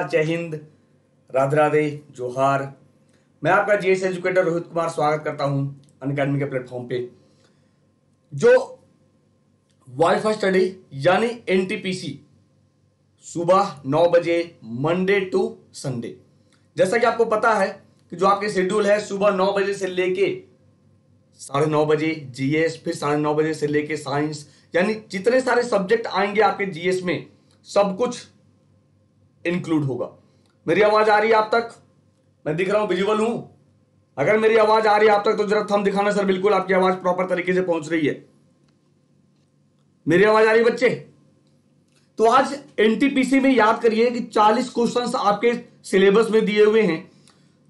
जय हिंद, राधे राधे, जोहार। मैं आपका जीएस एजुकेटर रोहित कुमार स्वागत करता हूं अनअकैडमी के प्लेटफॉर्म पे। जो वाइफ स्टडी यानी एनटीपीसी सुबह 9 बजे मंडे टू संडे, जैसा कि आपको पता है कि जो आपके शेड्यूल है सुबह 9 बजे से लेके 9:30 बजे जीएस, फिर 9:30 बजे से लेके साइंस, यानी जितने सारे सब्जेक्ट आएंगे आपके जीएस में सब कुछ इंक्लूड होगा। मेरी आवाज आ रही है आप तक? मैं दिख रहा हूं, विजुअल हूं? अगर मेरी आवाज आ रही है आप तक तो जरा थंब दिखाना सर, बिल्कुल आपकी आवाज प्रॉपर तरीके से पहुंच रही है। मेरी आवाज आ रही है बच्चे? तो आज एनटीपीसी में याद करिए कि 40 क्वेश्चंस आपके सिलेबस में दिए हुए हैं।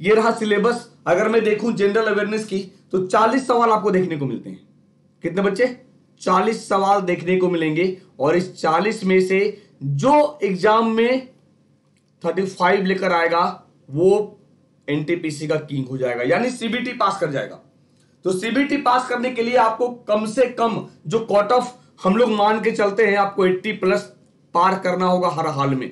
ये रहा सिलेबस। अगर मैं देखूं जनरल अवेयरनेस की तो 40 सवाल आपको देखने को मिलते हैं। कितने बच्चे? 40 सवाल देखने को मिलेंगे और इस 40 में से जो एग्जाम में 35 लेकर आएगा वो एनटीपीसी का किंग हो जाएगा, यानी सीबीटी पास कर जाएगा। तो सीबीटी पास करने के लिए आपको कम से कम जो कट ऑफ हम लोग मान के चलते हैं, आपको 80 प्लस पार करना होगा, हर हाल में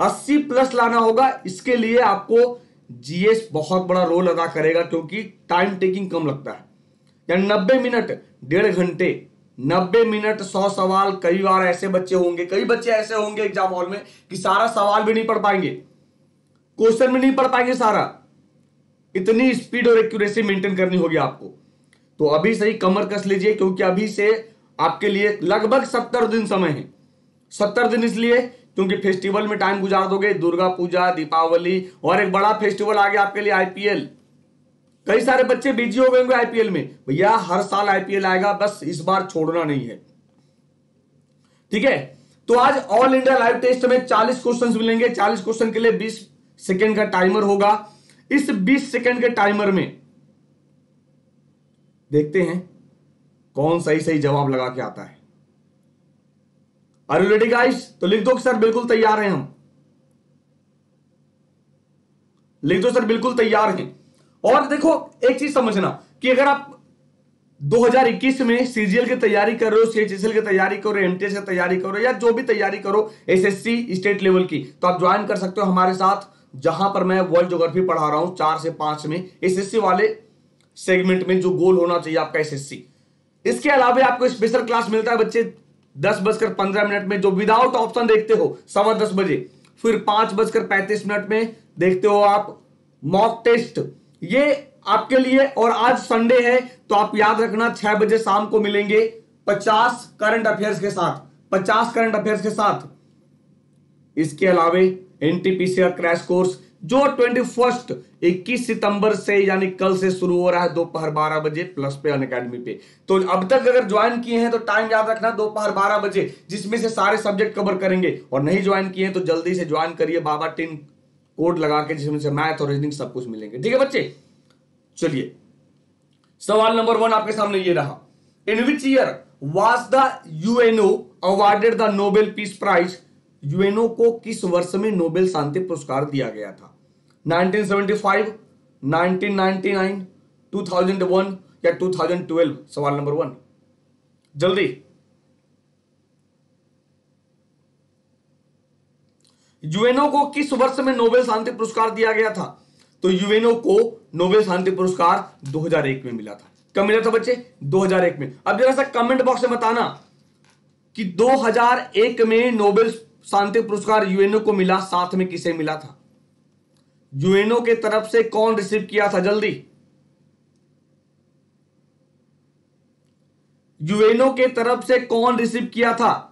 80 प्लस लाना होगा। इसके लिए आपको जीएस बहुत बड़ा रोल अदा करेगा क्योंकि टाइम टेकिंग कम लगता है, यानी 90 मिनट, डेढ़ घंटे, 90 मिनट 100 सवाल। कई बार ऐसे बच्चे होंगे, कई बच्चे ऐसे होंगे एग्जाम हॉल में कि सारा सवाल भी नहीं पढ़ पाएंगे, क्वेश्चन भी नहीं पढ़ पाएंगे सारा। इतनी स्पीड और एक्यूरेसी मेंटेन करनी होगी आपको। तो अभी से ही कमर कस लीजिए क्योंकि अभी से आपके लिए लगभग 70 दिन समय है। 70 दिन इसलिए क्योंकि फेस्टिवल में टाइम गुजार दोगे, दुर्गा पूजा, दीपावली और एक बड़ा फेस्टिवल आ गया आपके लिए आईपीएल। कई सारे बच्चे बिजी हो गए होंगे आईपीएल में। भैया हर साल आईपीएल आएगा, बस इस बार छोड़ना नहीं है, ठीक है? तो आज ऑल इंडिया लाइव टेस्ट में 40 क्वेश्चंस मिलेंगे। 40 क्वेश्चन के लिए 20 सेकंड का टाइमर होगा। इस 20 सेकंड के टाइमर में देखते हैं कौन सही सही जवाब लगा के आता है। Are you ready guys? तो लिख दो सर, बिल्कुल तैयार हैं हम। लिख दो सर, बिल्कुल तैयार हैं। और देखो एक चीज समझना कि अगर आप 2021 में सीजीएल की तैयारी कर रहे हो, सीएचएसएल की तैयारी कर रहे हो, एमटीएस की तैयारी कर रहे हो, या जो भी तैयारी करो एसएससी स्टेट लेवल की, तो आप ज्वाइन कर सकते हो हमारे साथ, जहां पर मैं वर्ल्ड ज्योग्राफी पढ़ा रहा हूं 4 से 5 में एसएससी वाले सेगमेंट में, जो गोल होना चाहिए आपका एसएससी। इसके अलावा आपको स्पेशल क्लास मिलता है बच्चे 10:15 में, जो विदाउट ऑप्शन देखते हो 10:15 बजे, फिर 5:35 में देखते हो आप मॉक टेस्ट, ये आपके लिए। और आज संडे है तो आप याद रखना 6 बजे शाम को मिलेंगे 50 करंट अफेयर्स के साथ, 50 करंट अफेयर्स के साथ। इसके अलावे एनटीपीसी का क्रैश कोर्स जो 21 सितंबर से, यानी कल से शुरू हो रहा है दोपहर 12 बजे प्लस पे अनअकैडमी पे। तो अब तक अगर ज्वाइन किए हैं तो टाइम याद रखना दोपहर 12 बजे, जिसमें से सारे सब्जेक्ट कवर करेंगे। और नहीं ज्वाइन किए हैं तो जल्दी से ज्वाइन करिए, बाबा टिन कोड लगा के, जिसमें से मैथ और रीजनिंग सब कुछ मिलेंगे, ठीक है बच्चे? चलिए सवाल नंबर 1 आपके सामने ये रहा। In which year was the UNO awarded the Nobel peace prize? UNO को किस वर्ष में नोबेल शांति पुरस्कार दिया गया था? 1975, 1999, 2001 या 2012? सवाल नंबर 1 जल्दी। यूएनओ को किस वर्ष में नोबेल शांति पुरस्कार दिया गया था? तो यूएनओ को नोबेल शांति पुरस्कार 2001 में मिला था। कब मिला था बच्चे? 2001 में। अब जरा सा कमेंट बॉक्स में बताना कि 2001 में नोबेल शांति पुरस्कार यूएनओ को मिला, साथ में किसे मिला था? यूएनओ के तरफ से कौन रिसीव किया था? जल्दी। यूएनओ के तरफ से कौन रिसीव किया था?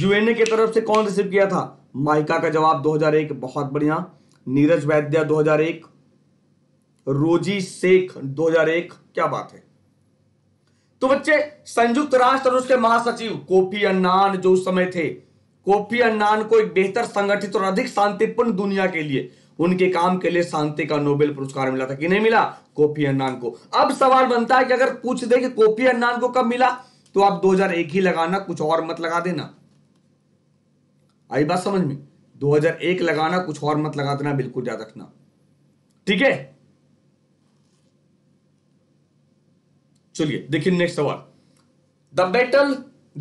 यूएनए की तरफ से कौन रिसीव किया था? माइका का जवाब 2001, बहुत बढ़िया। नीरज वैद्या 2001, रोजी शेख 2001, क्या बात है। तो बच्चे संयुक्त राष्ट्र और उसके महासचिव कोफी अन्नान जो उस समय थे, कोफी अन्नान को एक बेहतर संगठित और अधिक शांतिपूर्ण दुनिया के लिए उनके काम के लिए शांति का नोबेल पुरस्कार मिला था कि नहीं मिला? कोफी अन्नान को। अब सवाल बनता है कि अगर पूछ दे कि कोफी अन्नान को कब मिला तो आप 2001 ही लगाना, कुछ और मत लगा देना। आई बात समझ में? 2001 लगाना, कुछ और मत लगा देना, बिल्कुल याद रखना, ठीक है? चलिए देखिए नेक्स्ट सवाल। The battle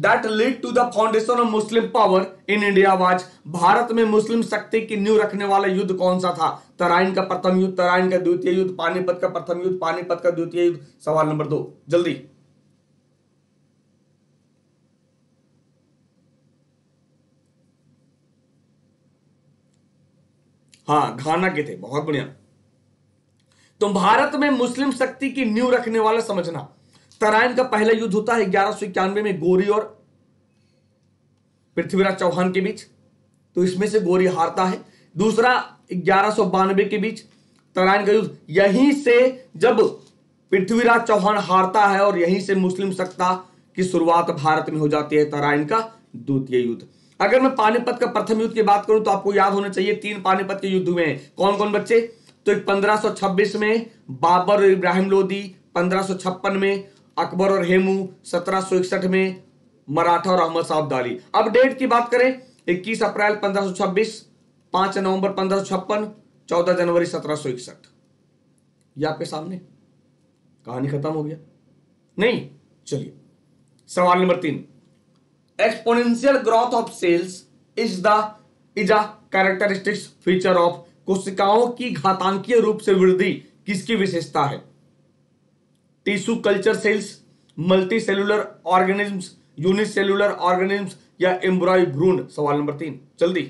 that led to the foundation of Muslim power in India was Bharat में मुस्लिम शक्ति की नींव रखने वाला युद्ध कौन सा था? तराइन का प्रथम युद्ध, तराइन का द्वितीय युद्ध, पानीपत का प्रथम युद्ध, पानीपत का द्वितीय युद्ध। सवाल नंबर 2 जल्दी। हाँ, घाना के थे, बहुत बढ़िया। तो भारत में मुस्लिम शक्ति की नींव रखने वाला समझना। तराइन का पहला युद्ध होता है 1191 में गोरी और पृथ्वीराज चौहान के बीच, तो इसमें से गोरी हारता है। दूसरा 1192 के बीच तराइन का युद्ध, यहीं से जब पृथ्वीराज चौहान हारता है और यहीं से मुस्लिम सत्ता की शुरुआत भारत में हो जाती है, तराइन का द्वितीय युद्ध। अगर मैं पानीपत का प्रथम युद्ध की बात करूं तो आपको याद होना चाहिए 3 पानीपत के युद्ध हुए हैं, कौन कौन बच्चे? तो 1526 में बाबर और इब्राहिम लोदी, 1556 में अकबर और हेमू, 1761 में मराठा और अहमद साहब डाली। अब डेट की बात करें 21 अप्रैल 1526, 5 नवंबर 1556, 14 जनवरी 1761। ये आपके सामने, कहानी खत्म हो गया नहीं? चलिए सवाल नंबर 3। Exponential growth of cells is a characteristics feature of, कोशिकाओं की घातांकीय रूप से वृद्धि किसकी विशेषता है? Tissue culture cells, multi cellular organisms, unicellular organisms या एम्ब्रॉय भ्रूण। सवाल नंबर 3 जल्दी।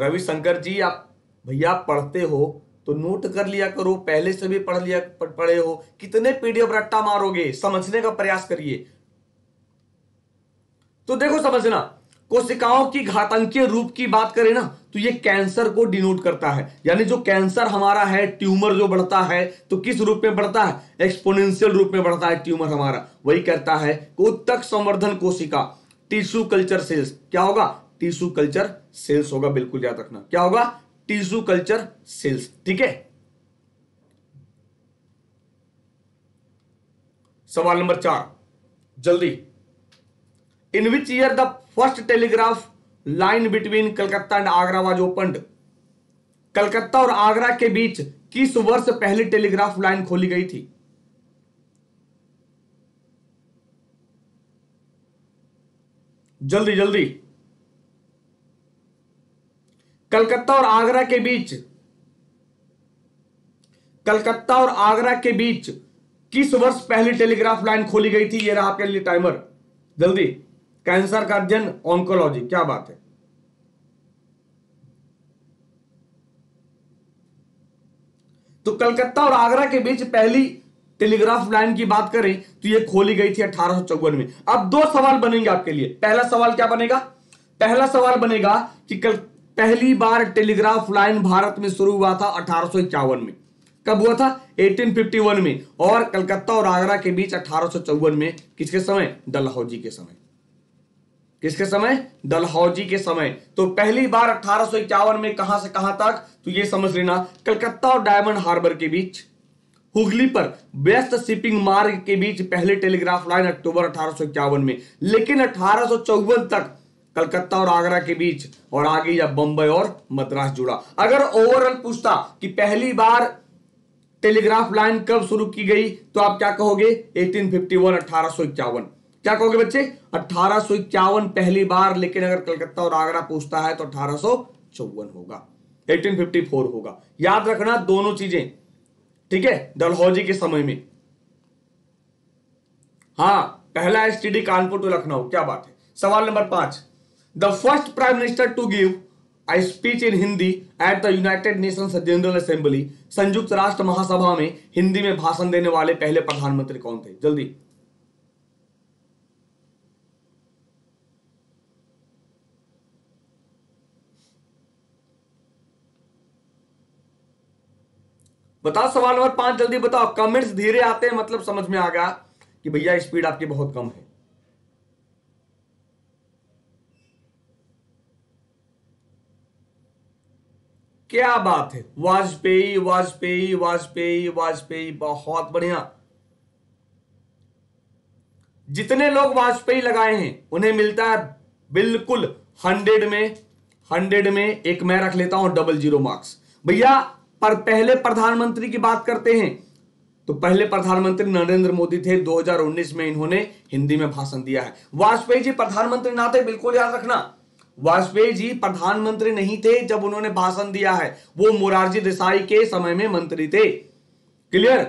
रविशंकर जी आप भैया पढ़ते हो तो नोट कर लिया करो, पहले से भी पढ़े हो, कितने पीडीएफ रट्टा मारोगे, समझने का प्रयास करिए। तो देखो समझना, कोशिकाओं की घातांकीय रूप की बात करें ना तो ये कैंसर को डिनोट करता है, यानी जो कैंसर हमारा है, ट्यूमर जो बढ़ता है तो किस रूप में बढ़ता है? एक्सपोनेंशियल रूप में बढ़ता है ट्यूमर हमारा। वही कहता है कि उत्तक संवर्धन कोशिका टिश्यू कल्चर सेल्स क्या होगा? टिश्यू कल्चर सेल्स होगा, बिल्कुल याद रखना। क्या होगा? Tissue culture cells. ठीक है, सवाल नंबर 4 जल्दी। In which year the first telegraph line between Calcutta and Agra was opened, Calcutta और आगरा के बीच किस वर्ष पहली टेलीग्राफ लाइन खोली गई थी? जल्दी जल्दी। कलकत्ता और आगरा के बीच किस वर्ष पहली टेलीग्राफ लाइन खोली गई थी? ये रहा आपके लिए टाइमर, जल्दी। कैंसर का अध्ययन, ऑन्कोलॉजी, क्या बात है। तो कलकत्ता और आगरा के बीच पहली टेलीग्राफ लाइन की बात करें तो ये खोली गई थी 1854 में। अब 2 सवाल बनेंगे आपके लिए। पहला सवाल क्या बनेगा? पहला सवाल बनेगा कि पहली बार टेलीग्राफ लाइन भारत में शुरू हुआ था 1851 में। कब हुआ था? 1851 में। और कलकत्ता और आगरा के बीच 1854 में, किसके समय? डलहौजी के समय। किसके समय? डलहौजी के समय। तो पहली बार 1851 में कहां से कहां तक? तो ये समझ लेना, कलकत्ता और डायमंड हार्बर के बीच, हुगली पर व्यस्त शिपिंग मार्ग के बीच पहले टेलीग्राफ लाइन अक्टूबर 1851 में। लेकिन 1854 तक कलकत्ता और आगरा के बीच, और आगे या बंबई और मद्रास जुड़ा। अगर ओवरऑल पूछता कि पहली बार टेलीग्राफ लाइन कब शुरू की गई तो आप क्या कहोगे? 1851, 1851। क्या कहोगे बच्चे? 1851 पहली बार। लेकिन अगर कलकत्ता और आगरा पूछता है तो 1854 होगा, 1854 होगा। याद रखना दोनों चीजें, ठीक है, डलहौजी के समय में। हाँ, पहला एसटीडी कानपुर टू लखनऊ, क्या बात है। सवाल नंबर 5। The first prime minister to give a speech in Hindi at the United Nations General Assembly, संयुक्त राष्ट्र महासभा में हिंदी में भाषण देने वाले पहले प्रधानमंत्री कौन थे? जल्दी। बताओ सवाल नंबर 5 जल्दी बताओ। कमेंट्स धीरे आते हैं, मतलब समझ में आ गया कि भैया स्पीड आपकी बहुत कम है। क्या बात है, वाजपेयी वाजपेयी वाजपेयी वाजपेयी, बहुत बढ़िया। जितने लोग वाजपेयी लगाए हैं उन्हें मिलता है बिल्कुल 100 में 100 में एक मैं रख लेता हूं, डबल जीरो मार्क्स। भैया पर पहले प्रधानमंत्री की बात करते हैं तो पहले प्रधानमंत्री नरेंद्र मोदी थे। 2019 में इन्होंने हिंदी में भाषण दिया है। वाजपेयी जी प्रधानमंत्री ना थे, बिल्कुल याद रखना, वाजपेयी जी प्रधानमंत्री नहीं थे जब उन्होंने भाषण दिया है, वो मोरारजी देसाई के समय में मंत्री थे। क्लियर,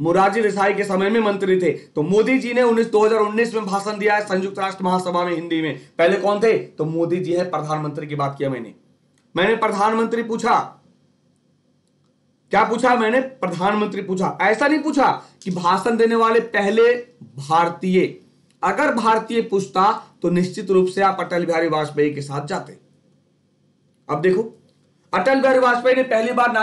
मोरारजी देसाई के समय में मंत्री थे। तो मोदी जी ने 2019 में भाषण दिया है संयुक्त राष्ट्र महासभा में हिंदी में। पहले कौन थे? तो मोदी जी है। प्रधानमंत्री की बात किया मैंने प्रधानमंत्री पूछा, क्या पूछा मैंने? प्रधानमंत्री पूछा। ऐसा नहीं पूछा कि भाषण देने वाले पहले भारतीय, अगर भारतीय पूछता तो निश्चित रूप से आप अटल बिहारी वाजपेयी के साथ जाते। अब देखो अटल बिहारी वाजपेयी ने पहली बार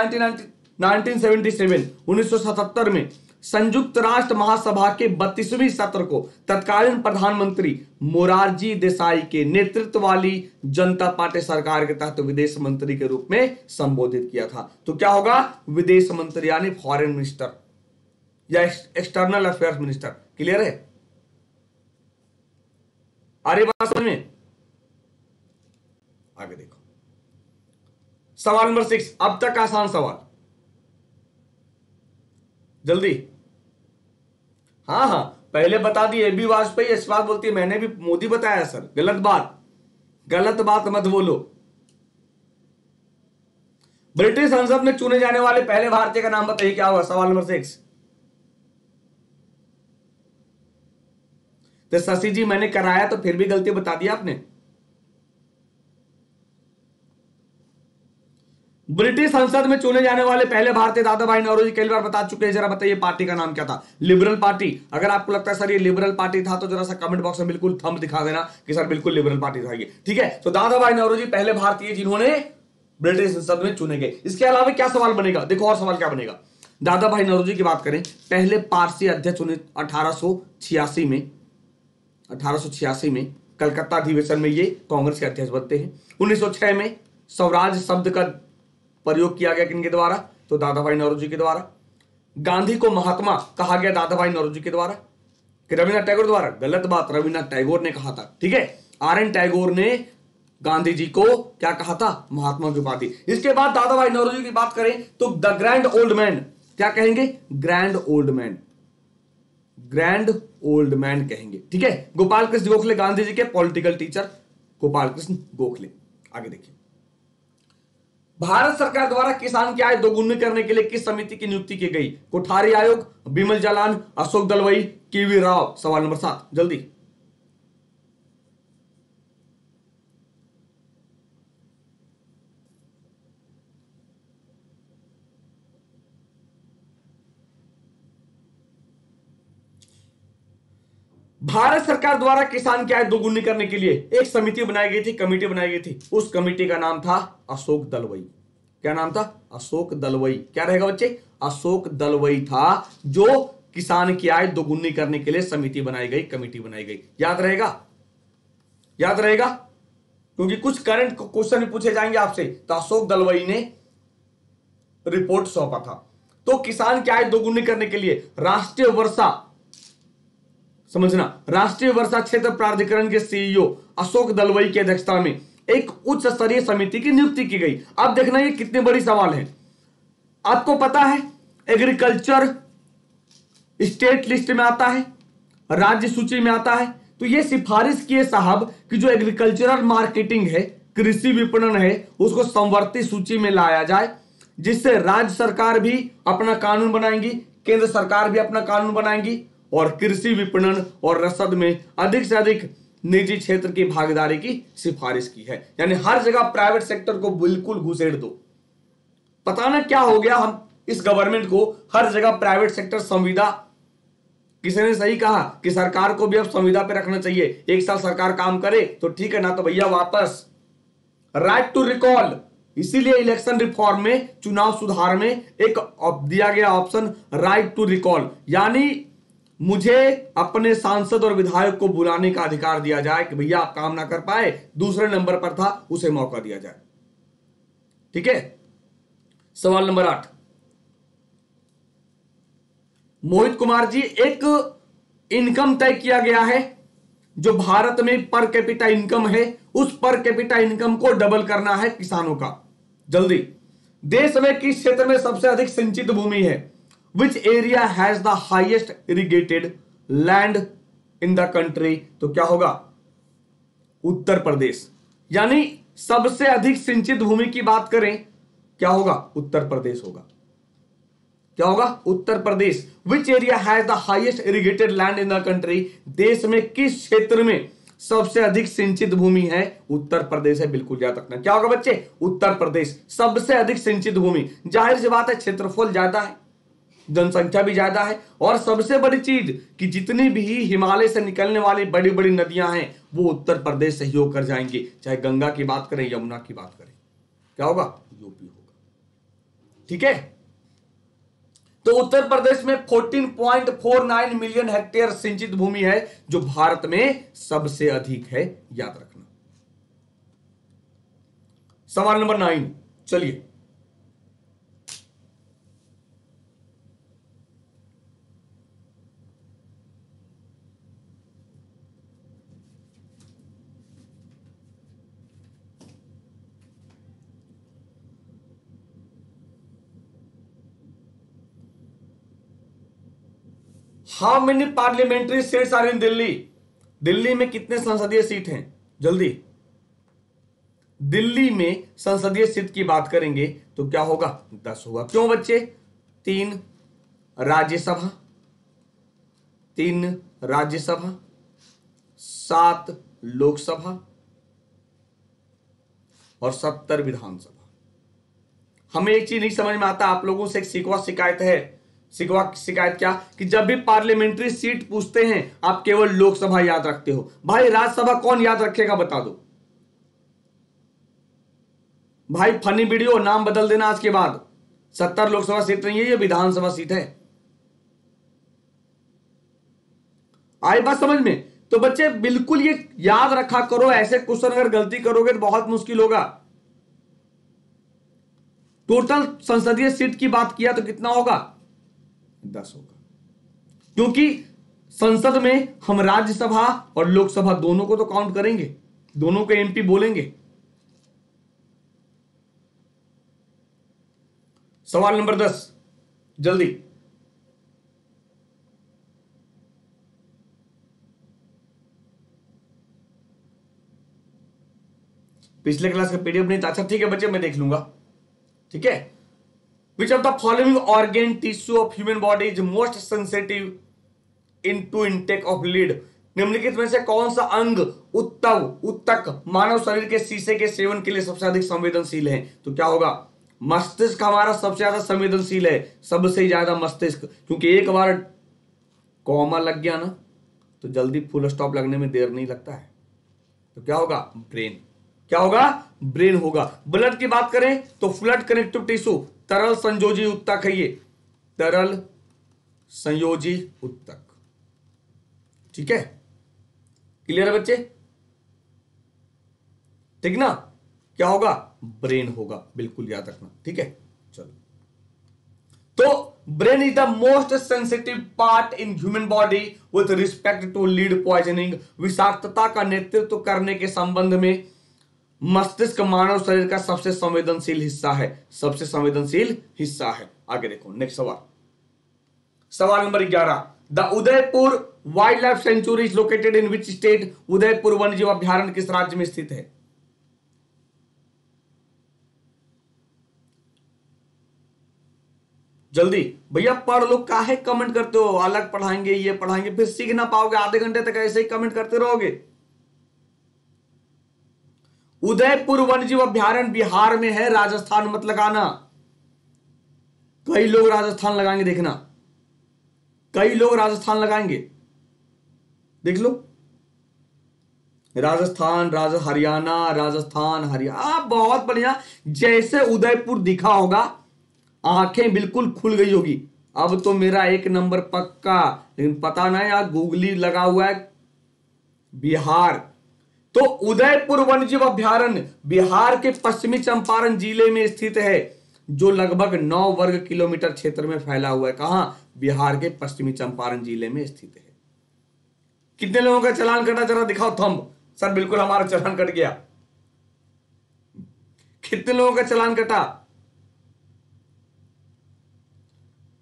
1977 में संयुक्त राष्ट्र महासभा के 32वें सत्र को तत्कालीन प्रधानमंत्री मोरारजी देसाई के नेतृत्व वाली जनता पार्टी सरकार के तहत विदेश मंत्री के रूप में संबोधित किया था। तो क्या होगा? विदेश मंत्री यानी फॉरेन मिनिस्टर या एक्सटर्नल अफेयर्स मिनिस्टर। क्लियर है? अरे बात समझ में? आगे देखो सवाल नंबर 6, अब तक आसान सवाल, जल्दी। हाँ, पहले बता दी ए बी वाजपेयी इस बात बोलती है मैंने भी मोदी बताया सर। गलत बात मत बोलो। ब्रिटिश संसद में चुने जाने वाले पहले भारतीय का नाम बताइए क्या हुआ? सवाल नंबर 6। तो शशि जी मैंने कराया तो फिर भी गलती बता दी आपने। ब्रिटिश संसद में चुने जाने वाले पहले भारतीय दादाभाई नौरोजी कई बार बता चुके हैं, जरा बताइए पार्टी का नाम क्या था? Liberal party. अगर आपको लगता है सर ये लिबरल पार्टी था तो जरा सा कमेंट बॉक्स में बिल्कुल थंब दिखा देना कि सर बिल्कुल लिबरल पार्टी था ये। ठीक है, तो दादाभाई नौरोजी पहले भारतीय जिन्होंने ब्रिटिश संसद में चुने गए। इसके अलावा क्या सवाल बनेगा? देखो और सवाल क्या बनेगा। दादाभाई नौरोजी की बात करें, पहले पारसी अध्यक्ष चुने 1886 में। 1886 में कलकत्ता अधिवेशन में ये कांग्रेस के अध्यक्ष बनते हैं। 1906 में स्वराज शब्द का प्रयोग किया गया किनके द्वारा? तो दादाभाई नौरोजी के द्वारा। गांधी को महात्मा कहा गया दादाभाई नौरोजी के द्वारा कि रविन्द्रनाथ टैगोर द्वारा? गलत बात, रविन्द्रनाथ टैगोर ने कहा था। ठीक है, आर.एन. टैगोर ने गांधी जी को क्या कहा था? महात्मा की उपाधि। इसके बाद दादाभाई नौरोजी की बात करें तो द ग्रैंड ओल्ड मैन, क्या कहेंगे? Grand old man, grand old man कहेंगे। ठीक है, गोपाल कृष्ण गोखले गांधी जी के पॉलिटिकल टीचर, गोपाल कृष्ण गोखले। आगे देखिए, भारत सरकार द्वारा किसान की आय दोगुनी करने के लिए किस समिति की नियुक्ति की गई? कोठारी आयोग, बिमल जालान, अशोक दलवाई, केवी राव। सवाल नंबर 7, जल्दी। भारत सरकार द्वारा किसान की आय दोगुनी करने के लिए एक समिति बनाई गई थी, कमेटी बनाई गई थी। उस कमेटी का नाम था अशोक दलवाई। क्या नाम था? अशोक दलवाई। क्या रहेगा बच्चे? अशोक दलवाई था जो किसान की आय दोगुनी करने के लिए समिति बनाई गई, कमेटी बनाई गई। याद रहेगा? याद रहेगा, क्योंकि कुछ करंट क्वेश्चन भी पूछे जाएंगे आपसे। तो अशोक दलवाई ने रिपोर्ट सौंपा था। तो किसान की आय दोगुनी करने के लिए राष्ट्रीय वर्षा, समझना, राष्ट्रीय वर्षा क्षेत्र प्राधिकरण के सीईओ अशोक दलवाई की अध्यक्षता में एक उच्च स्तरीय समिति की नियुक्ति की गई। अब देखना ये कितने बड़ी सवाल है। आपको पता है एग्रीकल्चर स्टेट लिस्ट में आता है, राज्य सूची में आता है। तो ये सिफारिश किए साहब कि जो एग्रीकल्चरल मार्केटिंग है, कृषि विपणन है, उसको समवर्ती सूची में लाया जाए, जिससे राज्य सरकार भी अपना कानून बनाएंगी, केंद्र सरकार भी अपना कानून बनाएंगी और कृषि विपणन और रसद में अधिक से अधिक निजी क्षेत्र की भागीदारी की सिफारिश की है। यानी हर जगह प्राइवेट सेक्टर को बिल्कुल घुसेड़ दो। पता ना क्या हो गया हम इस गवर्नमेंट को, हर जगह प्राइवेट सेक्टर। संविदा किसी ने सही कहा कि सरकार को भी अब संविदा पे रखना चाहिए। एक साल सरकार काम करे तो ठीक है, ना तो भैया वापस। राइट टू रिकॉल, इसीलिए इलेक्शन रिफॉर्म में, चुनाव सुधार में एक दिया गया ऑप्शन राइट टू रिकॉल, यानी मुझे अपने सांसद और विधायक को बुलाने का अधिकार दिया जाए कि भैया आप काम ना कर पाए, दूसरे नंबर पर था उसे मौका दिया जाए। ठीक है, सवाल नंबर 8। मोहित कुमार जी, एक इनकम तय किया गया है जो भारत में पर कैपिटा इनकम है, उस पर कैपिटा इनकम को डबल करना है किसानों का। जल्दी, देश में किस क्षेत्र में सबसे अधिक सिंचित भूमि है? Which area has the highest irrigated land in the country? तो क्या होगा? उत्तर प्रदेश। यानी सबसे अधिक सिंचित भूमि की बात करें, क्या होगा? उत्तर प्रदेश होगा। क्या होगा? Uttar Pradesh. Which area has the highest irrigated land in the country? देश में किस क्षेत्र में सबसे अधिक सिंचित भूमि है? उत्तर प्रदेश है। बिल्कुल याद रखना, क्या होगा बच्चे? उत्तर प्रदेश सबसे अधिक सिंचित भूमि। जाहिर सी बात है, क्षेत्रफल ज्यादा है, जनसंख्या भी ज्यादा है, और सबसे बड़ी चीज कि जितनी भी हिमालय से निकलने वाली बड़ी बड़ी नदियां हैं वो उत्तर प्रदेश से ही होकर जाएंगी, चाहे गंगा की बात करें, यमुना की बात करें। क्या होगा? यूपी होगा। ठीक है, तो उत्तर प्रदेश में 14.49 मिलियन हेक्टेयर सिंचित भूमि है, जो भारत में सबसे अधिक है, याद रखना। सवाल नंबर 9, चलिए How many parliamentary seats are in Delhi? Delhi में कितने संसदीय सीट हैं? जल्दी। दिल्ली में संसदीय सीट की बात करेंगे तो क्या होगा? 10 होगा। क्यों बच्चे? 3 राज्यसभा 7 लोकसभा और 70 विधानसभा। हमें एक चीज नहीं समझ में आता, आप लोगों से एक शिकायत है, शिकायत क्या कि जब भी पार्लियामेंट्री सीट पूछते हैं आप केवल लोकसभा याद रखते हो। भाई राज्यसभा कौन याद रखेगा, बता दो भाई। फनी वीडियो, नाम बदल देना आज के बाद। 70 लोकसभा सीट नहीं है, ये विधानसभा सीट है। आई बात समझ में? तो बच्चे बिल्कुल ये याद रखा करो, ऐसे क्वेश्चन अगर गलती करोगे तो बहुत मुश्किल होगा। टोटल संसदीय सीट की बात किया तो कितना होगा? 10 होगा, क्योंकि संसद में हम राज्यसभा और लोकसभा दोनों को तो काउंट करेंगे, दोनों के एमपी बोलेंगे। सवाल नंबर 10, जल्दी। पिछले क्लास का पीडीएफ नहीं था? अच्छा ठीक है बच्चे, मैं देख लूंगा। ठीक है, Which of the following organ tissue of human body is most sensitive to intake of lead? निम्नलिखित में से कौन सा अंग उत्तक मानव शरीर के शीशे के सेवन के लिए सबसे अधिक संवेदनशील है? तो क्या होगा? मस्तिष्क हमारा सबसे ज्यादा संवेदनशील है, सबसे ज्यादा मस्तिष्क, क्योंकि एक बार कॉमा लग गया ना तो जल्दी फुल स्टॉप लगने में देर नहीं लगता है। तो क्या होगा? ब्रेन। क्या होगा? ब्रेन होगा। ब्लड की बात करें तो फ्लड कनेक्टिव टिश्यू तरल संयोजी उत्तक है, ये तरल संयोजी उत्तक। ठीक है, क्लियर है बच्चे? ठीक ना? क्या होगा? ब्रेन होगा, बिल्कुल याद रखना। ठीक है, चलो। तो brain is the most sensitive part in human body with respect to lead poisoning. विषाक्तता का नेतृत्व करने के संबंध में मस्तिष्क मानव शरीर का सबसे संवेदनशील हिस्सा है, सबसे संवेदनशील हिस्सा है। आगे देखो, नेक्स्ट सवाल, सवाल नंबर 11। The Udaipur wildlife sanctuary is located in which state? Udaipur वन्य जीव अभ्यारण्य किस राज्य में स्थित है? जल्दी भैया पढ़ लो, काहे कमेंट करते हो? अलग पढ़ाएंगे, ये पढ़ाएंगे, फिर सीख ना पाओगे, आधे घंटे तक ऐसे ही कमेंट करते रहोगे। उदयपुर वन्यजीव अभ्यारण्य बिहार में है, राजस्थान मत लगाना। कई लोग राजस्थान लगाएंगे, देखना, कई लोग राजस्थान लगाएंगे, देख लो। राजस्थान, हरियाणा, राजस्थान, हरियाणा, बहुत बढ़िया। जैसे उदयपुर दिखा होगा आंखें बिल्कुल खुल गई होगी, अब तो मेरा 1 नंबर पक्का। लेकिन पता नहीं यार, गूगली लगा हुआ है बिहार। तो उदयपुर वन्यजीव अभ्यारण्य बिहार के पश्चिमी चंपारण जिले में स्थित है, जो लगभग 9 वर्ग किलोमीटर क्षेत्र में फैला हुआ है। कहां? बिहार के पश्चिमी चंपारण जिले में स्थित है। कितने लोगों का चालान कटा, जरा दिखाओ थंब। सर बिल्कुल हमारा चालान कट गया। कितने लोगों का चालान कटा?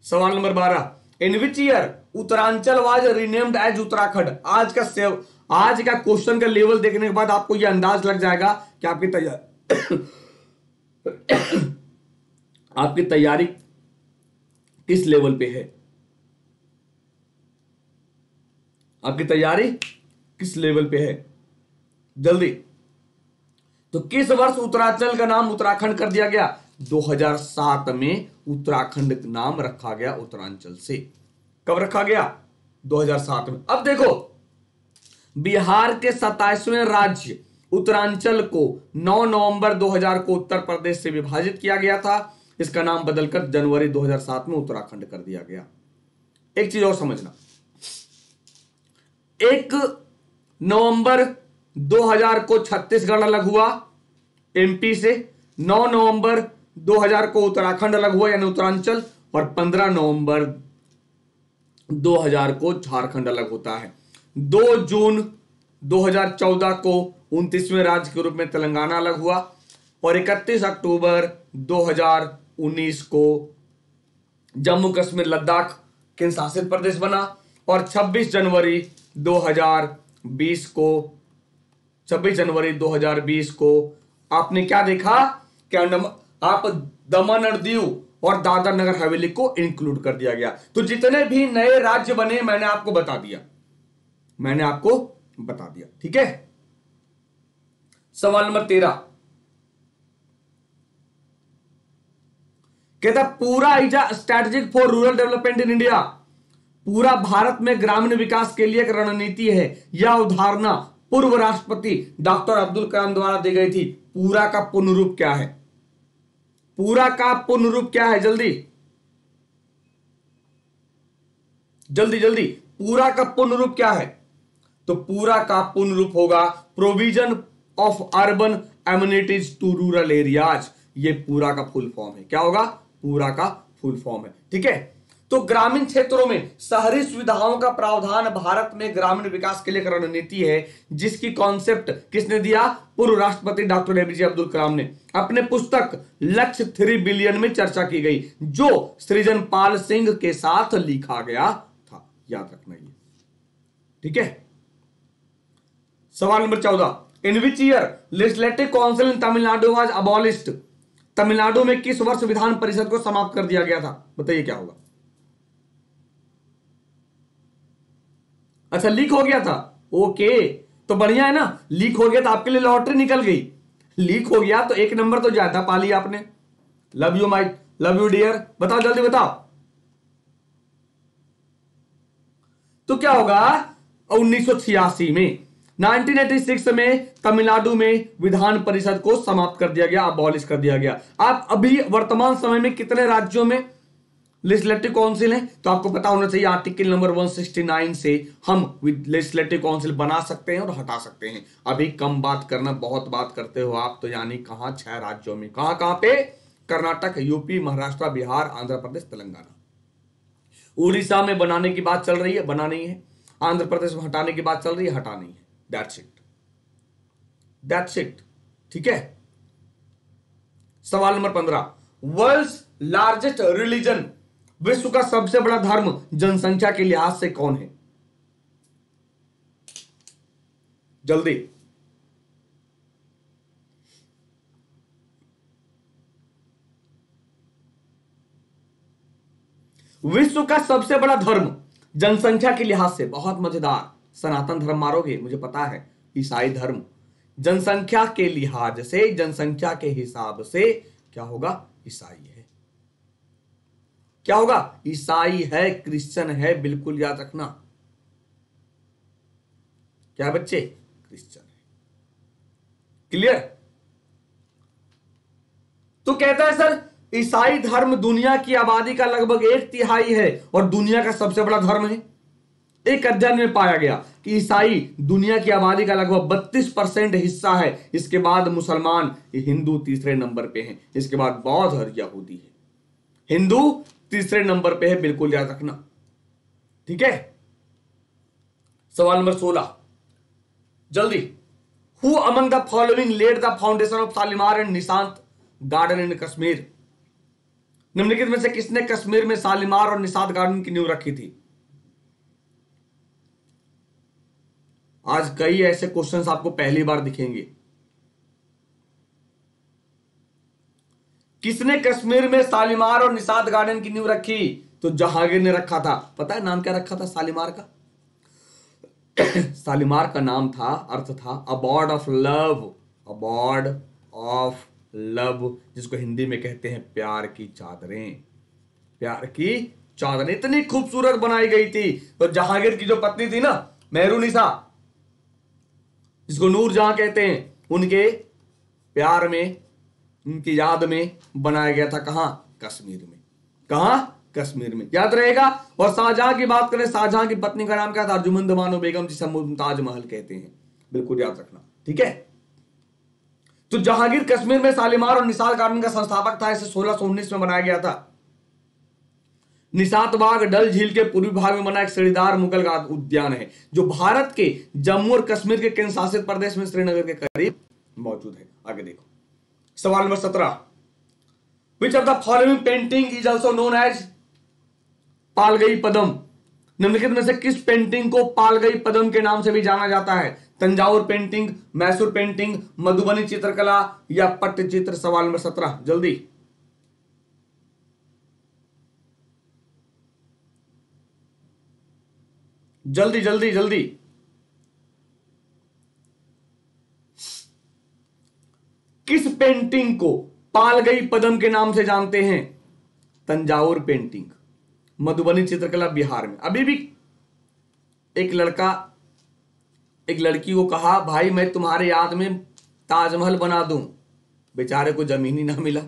सवाल नंबर 12, in which year Uttaranchal was renamed as Uttarakhand. आज का क्वेश्चन का लेवल देखने के बाद आपको यह अंदाज लग जाएगा कि आपकी तैयारी किस लेवल पे है, जल्दी। तो किस वर्ष उत्तरांचल का नाम उत्तराखंड कर दिया गया? 2007 में उत्तराखंड का नाम रखा गया उत्तरांचल से। कब रखा गया? 2007 में। अब देखो, बिहार के 27वें राज्य उत्तरांचल को 9 नवंबर 2000 को उत्तर प्रदेश से विभाजित किया गया था। इसका नाम बदलकर जनवरी 2007 में उत्तराखंड कर दिया गया। एक चीज और समझना, 1 नवंबर 2000 को छत्तीसगढ़ अलग हुआ एमपी से, 9 नवंबर 2000 को उत्तराखंड अलग हुआ यानी उत्तरांचल, और 15 नवंबर 2000 को झारखंड अलग होता है। 2 जून 2014 को 29वें राज्य के रूप में तेलंगाना अलग हुआ और 31 अक्टूबर 2019 को जम्मू कश्मीर लद्दाख केंद्र शासित प्रदेश बना और 26 जनवरी 2020 को आपने क्या देखा कि आप दमन और दीव और दादरा नगर हवेली को इंक्लूड कर दिया गया। तो जितने भी नए राज्य बने मैंने आपको बता दिया, ठीक है। सवाल नंबर 13 कहता पूरा is a strategic for rural development in India. पूरा भारत में ग्रामीण विकास के लिए एक रणनीति है। यह उदाहरणा पूर्व राष्ट्रपति डॉक्टर अब्दुल कलाम द्वारा दी गई थी। पूरा का पूर्ण रूप क्या है? जल्दी जल्दी जल्दी, पूरा का पूर्ण रूप क्या है? तो पूरा का पूर्ण रूप होगा provision of urban amenities to rural areas. ये पूरा का फुल फॉर्म है। क्या होगा? पूरा का फुल फॉर्म है, ठीक है। तो ग्रामीण क्षेत्रों में शहरी सुविधाओं का प्रावधान भारत में ग्रामीण विकास के लिए रणनीति है, जिसकी कॉन्सेप्ट किसने दिया? पूर्व राष्ट्रपति डॉक्टर एपीजे अब्दुल कलाम ने। अपने पुस्तक लक्ष्य 3 बिलियन में चर्चा की गई, जो सृजनपाल सिंह के साथ लिखा गया था। याद रखना ये, ठीक है। सवाल नंबर 14, in which year legislative council in Tamil Nadu was abolished. Tamil Nadu में किस वर्ष विधान परिषद को समाप्त कर दिया गया था? बताइए क्या होगा? अच्छा, लीक हो गया था। ओके, तो बढ़िया है ना, लीक हो गया था, आपके लिए लॉटरी निकल गई। लीक हो गया तो 1 नंबर तो ज्यादा पा लिया आपने। Love you my, love you dear. बताओ जल्दी बताओ, तो क्या होगा? 1986 में, 1986 में तमिलनाडु में विधान परिषद को समाप्त कर दिया गया, अबॉलिश कर दिया गया। आप अभी वर्तमान समय में कितने राज्यों में लेजिस्लेटिव काउंसिल है? तो आपको पता होना चाहिए। आर्टिकल नंबर 169 से हम लेजिस्लेटिव काउंसिल बना सकते हैं और हटा सकते हैं। अभी कम बात करना, बहुत बात करते हो आप तो। यानी कहां? 6 राज्यों में। कहां कहां पे? कर्नाटक, यूपी, महाराष्ट्र, बिहार, आंध्र प्रदेश, तेलंगाना। उड़ीसा में बनाने की बात चल रही है, बना नहीं है। आंध्र प्रदेश में हटाने की बात चल रही है, हटा नहीं है। दैट्स इट, दैट्स इट, ठीक है। सवाल नंबर 15, वर्ल्ड लार्जेस्ट रिलीजन, विश्व का सबसे बड़ा धर्म जनसंख्या के लिहाज से कौन है? जल्दी, विश्व का सबसे बड़ा धर्म जनसंख्या के लिहाज से, बहुत मजेदार। सनातन धर्म मारोगे, मुझे पता है, ईसाई धर्म। जनसंख्या के लिहाज से, जनसंख्या के हिसाब से क्या होगा? ईसाई है। क्या होगा? ईसाई है, क्रिश्चियन है, बिल्कुल याद रखना। क्या बच्चे? क्रिश्चियन है। क्लियर? तो कहता है सर ईसाई धर्म दुनिया की आबादी का लगभग 1/3 है और दुनिया का सबसे बड़ा धर्म है। एक अध्ययन में पाया गया कि ईसाई दुनिया की आबादी का लगभग 32% हिस्सा है। इसके बाद मुसलमान, हिंदू 3रे नंबर पे हैं। इसके बाद बौद्ध और यहूदी है। हिंदू 3रे नंबर पे है, बिल्कुल याद रखना, ठीक है। सवाल नंबर 16, जल्दी। Who among the following led the foundation of Shalimar and Nishant garden in Kashmir? निम्नलिखित में से किसने कश्मीर में शालीमार और निशात गार्डन की नींव रखी थी? आज कई ऐसे क्वेश्चंस आपको पहली बार दिखेंगे। किसने कश्मीर में शालीमार और निशात गार्डन की नींव रखी? तो जहांगीर ने रखा था। पता है नाम क्या रखा था शालीमार का? शालीमार का नाम था, अर्थ था abode of love, abode of love, जिसको हिंदी में कहते हैं प्यार की चादरें। प्यार की चादरें इतनी खूबसूरत बनाई गई थी। तो जहांगीर की जो पत्नी थी ना मेहरुनिसा, जिसको नूरजहां कहते हैं, उनके प्यार में, उनकी याद में बनाया गया था। कहां? कश्मीर में। कहां? कश्मीर में, याद रहेगा। और शाहजहां की बात करें, शाहजहां की पत्नी का नाम क्या था? अर्जुमंद बानो बेगम, जिसे मुमताज महल कहते हैं। बिल्कुल याद रखना, ठीक है। तो जहांगीर कश्मीर में शालीमार और निशात गार्डन का संस्थापक था। इसे 1619 में बनाया गया था। निशात बाग डल झील के पूर्वी भाग में बना एक श्रेणीदार मुगल उद्यान है, जो भारत के जम्मू और कश्मीर के केंद्र शासित प्रदेश में श्रीनगर के करीब मौजूद है। आगे देखो, सवाल नंबर 17, which of the following painting is also known as Palagai Padam? निम्नलिखित में से किस पेंटिंग को पालगई पदम के नाम से भी जाना जाता है? तंजावुर पेंटिंग, मैसूर पेंटिंग, मधुबनी चित्रकला या पट्टचित्र? सवाल नंबर 17, जल्दी। जल्दी जल्दी जल्दी। किस पेंटिंग को पालगई पदम के नाम से जानते हैं? तंजावुर पेंटिंग, मधुबनी चित्रकला बिहार में। अभी भी एक लड़का एक लड़की को कहा, भाई मैं तुम्हारे याद में ताजमहल बना दूं, बेचारे को जमीन ही ना मिला।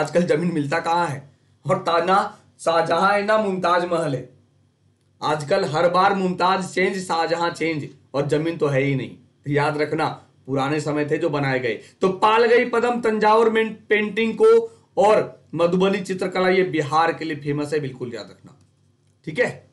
आजकल जमीन मिलता कहाँ है? और ताना शाहजहां है ना मुमताज महल है। आजकल हर बार मुमताज चेंज, शाहजहां चेंज, और जमीन तो है ही नहीं। याद रखना, पुराने समय थे जो बनाए गए। तो पालगई पदम, तंजावुर पेंटिंग को और मधुबनी चित्रकला, ये बिहार के लिए फेमस है, बिल्कुल याद रखना, ठीक है।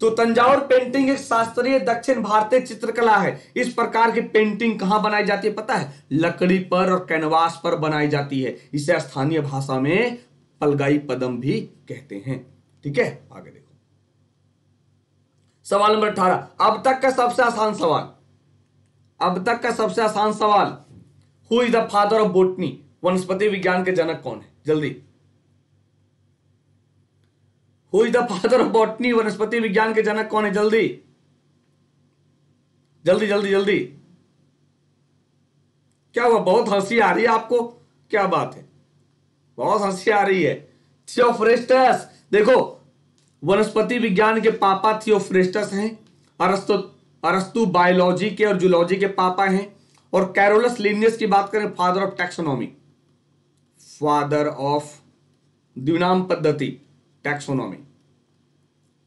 तो तंजावुर पेंटिंग एक शास्त्रीय दक्षिण भारतीय चित्रकला है। इस प्रकार की पेंटिंग कहां बनाई जाती है? पता है, लकड़ी पर और कैनवास पर बनाई जाती है। इसे स्थानीय भाषा में पलगाई पदम भी कहते हैं, ठीक है। आगे देखो, सवाल नंबर 18, अब तक का सबसे आसान सवाल, अब तक का सबसे आसान सवाल, who is the father of botany? वनस्पति विज्ञान के जनक कौन है? जल्दी। Who is the father of botany? वनस्पति विज्ञान के जनक कौन है? जल्दी जल्दी जल्दी जल्दी। क्या हुआ, बहुत हंसी आ रही है आपको? क्या बात है, बहुत हंसी आ रही है। थियोफ्रेस्टस, देखो वनस्पति विज्ञान के पापा थियोफ्रेस्टस हैं, अरस्तु बायोलॉजी के और जूलॉजी के पापा हैं। और कैरोलस लीनियस की बात करें, father of taxonomy, father of द्विनाम पद्धति, टैक्सोनॉमी,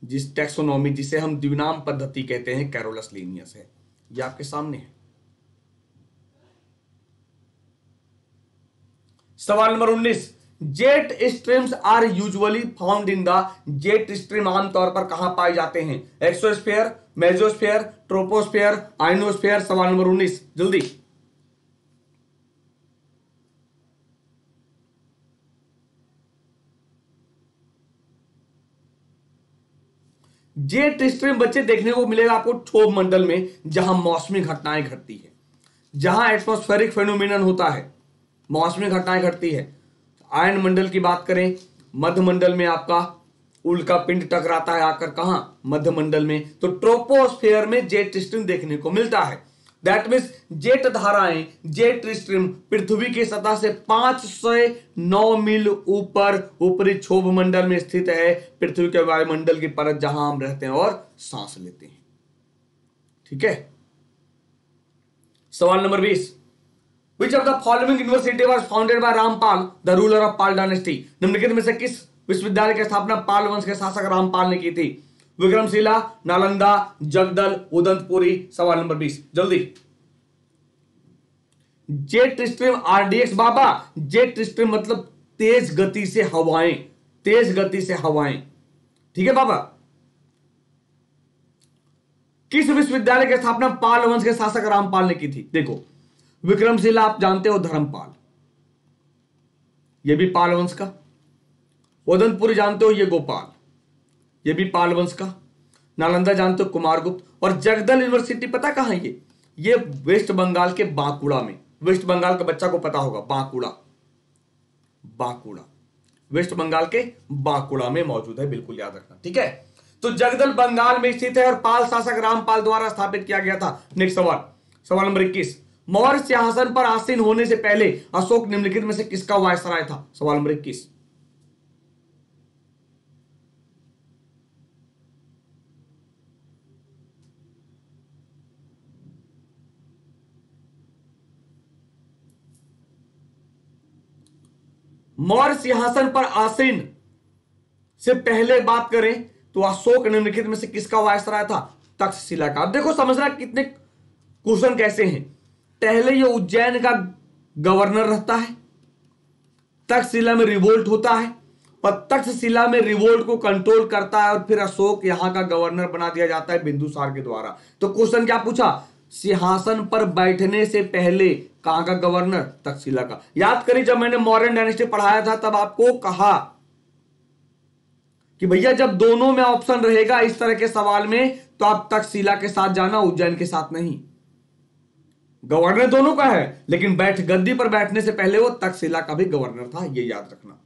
जिस टैक्सोनॉमी जिसे हम द्विनाम पद्धति कहते हैं, कैरोलस लीनियस है। ये आपके सामने है। सवाल नंबर 19, jet streams are usually found in the? Jet stream आमतौर पर कहां पाए जाते हैं? Exosphere, mesosphere, troposphere, ionosphere? सवाल नंबर 19, जल्दी। जेट स्ट्रीम बच्चे देखने को मिलेगा आपको क्षोभ मंडल में, जहां मौसमी घटनाएं घटती है, जहां एटमॉस्फेरिक फेनोमिनन होता है, मौसमी घटनाएं घटती है। आयन मंडल की बात करें, मध्य मंडल में आपका उल्का पिंड टकराता है आकर कहां? मध्य मंडल में। तो ट्रोपोस्फीयर में जेट स्ट्रीम देखने को मिलता है। दैट मींस जेट धाराएं, जेट स्ट्रीम पृथ्वी की सतह से 509 मील ऊपर ऊपरी क्षोभ मंडल में स्थित है, पृथ्वी के वायुमंडल की परत, जहां हम रहते हैं और सांस लेते हैं, ठीक है। सवाल नंबर 20, Which of the following university was founded by Rampal, the ruler of Pala dynasty? निम्नलिखित में से किस विश्वविद्यालय की स्थापना पाल वंश के शासक रामपाल ने की थी? विक्रमशिला, नालंदा, जगदल, उदंतपुरी? सवाल नंबर 20, जल्दी। जेट स्ट्रीम आरडीएक्स बाबा, जेट स्ट्रीम मतलब तेज गति से हवाएं, तेज गति से हवाएं, ठीक है बाबा। किस विश्वविद्यालय की स्थापना पाल वंश के शासक रामपाल ने की थी? देखो विक्रमशिला आप जानते हो, धर्मपाल, यह भी पाल वंश का। ओदनपुरी जानते हो ये गोपाल, ये भी पाल वंश का। नालंदा जानते हो कुमार गुप्त। और जगदल यूनिवर्सिटी पता कहाँ है? ये वेस्ट बंगाल के बांकुड़ा में। वेस्ट बंगाल का बच्चा को पता होगा बांकुड़ा, बांकुड़ा वेस्ट बंगाल के बांकुड़ा में मौजूद है, बिल्कुल याद रखना ठीक है। तो जगदल बंगाल में स्थित है और पाल शासक रामपाल द्वारा स्थापित किया गया था। नेक्स्ट सवाल, सवाल नंबर 21, मौर्य सिंहासन पर आसीन होने से पहले अशोक निम्नलिखित में से किसका वायसराय था? सवाल नंबर 21, मौर्य सिंहासन पर आसीन से पहले बात करें तो अशोक निम्नलिखित में से किसका वायसराय था? तक्षशिला का। अब देखो समझना कितने क्वेश्चन कैसे हैं। पहले ये उज्जैन का गवर्नर रहता है, तक्षशिला में रिवोल्ट होता है और तक्षशिला में रिवोल्ट को कंट्रोल करता है और फिर अशोक यहां का गवर्नर बना दिया जाता है बिंदुसार के द्वारा। तो क्वेश्चन क्या पूछा? सिंहासन पर बैठने से पहले कहां का गवर्नर? तक्षशिला का। याद करिए जब मैंने मौर्यन डायनेस्टी पढ़ाया था तब आपको कहा कि भैया जब दोनों में ऑप्शन रहेगा इस तरह के सवाल में तो आप तक्षशिला के साथ जाना, उज्जैन के साथ नहीं। गवर्नर दोनों का है लेकिन बैठ गद्दी पर बैठने से पहले वो तक्षशिला का भी गवर्नर था, ये याद रखना।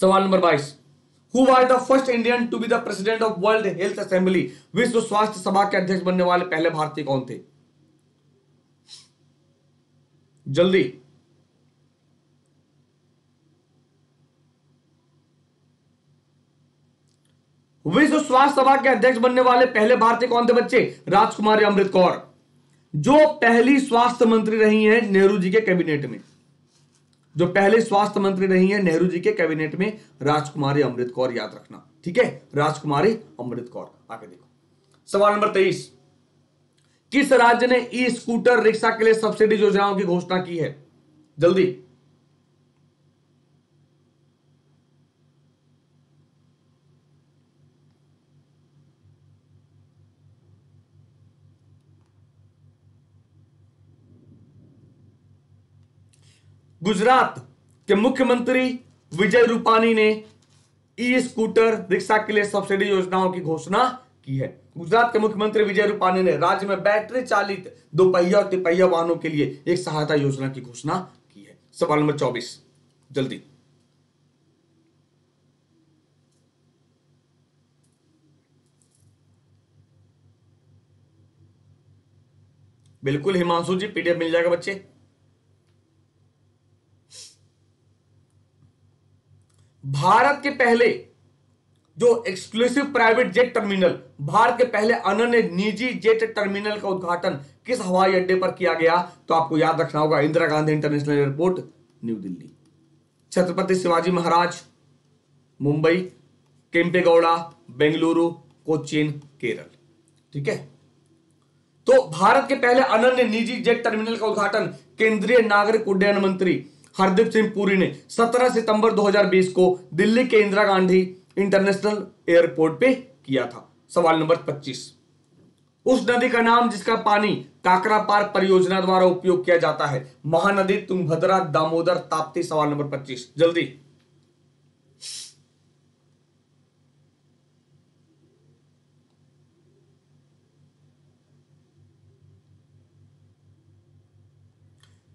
सवाल नंबर 22, Who was the first Indian to be the president of World Health Assembly? विश्व स्वास्थ्य सभा के अध्यक्ष बनने वाले पहले भारतीय कौन थे? जल्दी विश्व स्वास्थ्य सभा के अध्यक्ष बनने वाले पहले भारतीय कौन थे बच्चे? राजकुमारी अमृत कौर, जो पहली स्वास्थ्य मंत्री रही हैं नेहरू जी के कैबिनेट में। जो पहले स्वास्थ्य मंत्री रही हैं नेहरू जी के कैबिनेट में राजकुमारी अमृत कौर, याद रखना ठीक है, राजकुमारी अमृत कौर। आगे देखो सवाल नंबर 23, किस राज्य ने ई स्कूटर रिक्शा के लिए सब्सिडी योजनाओं की घोषणा की है? जल्दी गुजरात के मुख्यमंत्री विजय रूपाणी ने ई स्कूटर रिक्शा के लिए सब्सिडी योजनाओं की घोषणा की है। गुजरात के मुख्यमंत्री विजय रूपाणी ने राज्य में बैटरी चालित दोपहिया और तिपहिया वाहनों के लिए एक सहायता योजना की घोषणा की है। सवाल नंबर 24, जल्दी बिल्कुल हिमांशु जी पीडीएफ मिल जाएगा बच्चे। भारत के पहले जो exclusive private jet terminal, Bharat के पहले अनन्य निजी जेट टर्मिनल का उद्घाटन किस हवाई अड्डे पर किया गया? तो आपको याद रखना होगा Indira Gandhi international airport new Delhi, Chhatrapati Shivaji Maharaj Mumbai, Kempegowda Bengaluru, Cochin Kerala ठीक है। तो भारत के पहले अनन्य निजी जेट टर्मिनल का उद्घाटन केंद्रीय नागरिक उड्डयन मंत्री हरदीप सिंह पुरी ने 17 सितंबर 2020 को दिल्ली के इंदिरा गांधी इंटरनेशनल एयरपोर्ट पे किया था। सवाल नंबर 25, उस नदी का नाम जिसका पानी काकरापार परियोजना द्वारा उपयोग किया जाता है। महानदी, तुंगभद्रा, दामोदर, ताप्ती। सवाल नंबर 25, जल्दी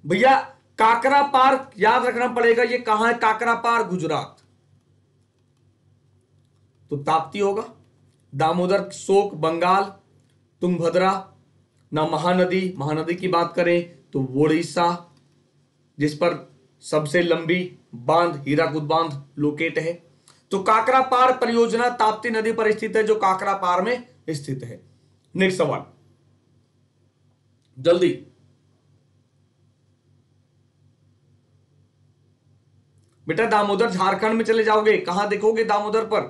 भैया। काकरापार याद रखना पड़ेगा, ये कहां है? काकरापार गुजरात, तो ताप्ती होगा। दामोदर शोक बंगाल, तुंगभद्रा ना महानदी, महानदी की बात करें तो ओडिशा जिस पर सबसे लंबी बांध हीराकुद बांध लोकेट है। तो काकरापार परियोजना ताप्ती नदी पर स्थित है जो काकरापार में स्थित है। नेक्स्ट सवाल जल्दी, बेटा दामोदर झारखंड में चले जाओगे कहां देखोगे? दामोदर पर।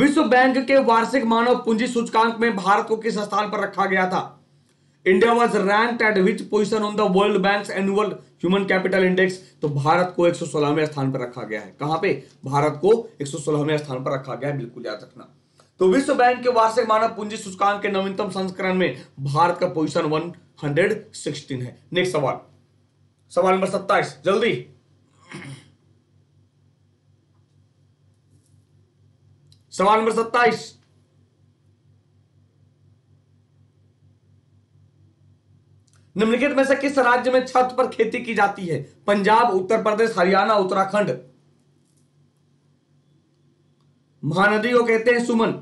विश्व बैंक के वार्षिक मानव पूंजी सूचकांक में भारत को किस स्थान पर रखा गया था? India was ranked at which position on the world banks annual human capital index? तो भारत को 116वें स्थान पर रखा गया है। कहां पे? भारत को 116वें स्थान पर रखा गया है, बिल्कुल याद रखना। तो विश्व बैंक के वार्षिक मानव पूंजी सूचकांक के नवीनतम संस्करण में भारत का पोजीशन 116 है। नेक्स्ट सवाल, सवाल नंबर 27, जल्दी सवाल नंबर 27, निम्नलिखित में से किस राज्य में छत पर खेती की जाती है? पंजाब, उत्तर प्रदेश, हरियाणा, उत्तराखंड। महानदी को कहते हैं सुमन।